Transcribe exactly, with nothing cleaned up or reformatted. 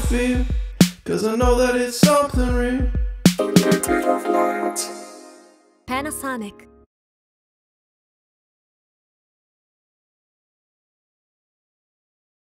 I feel, cause I know that it's something real. Panasonic.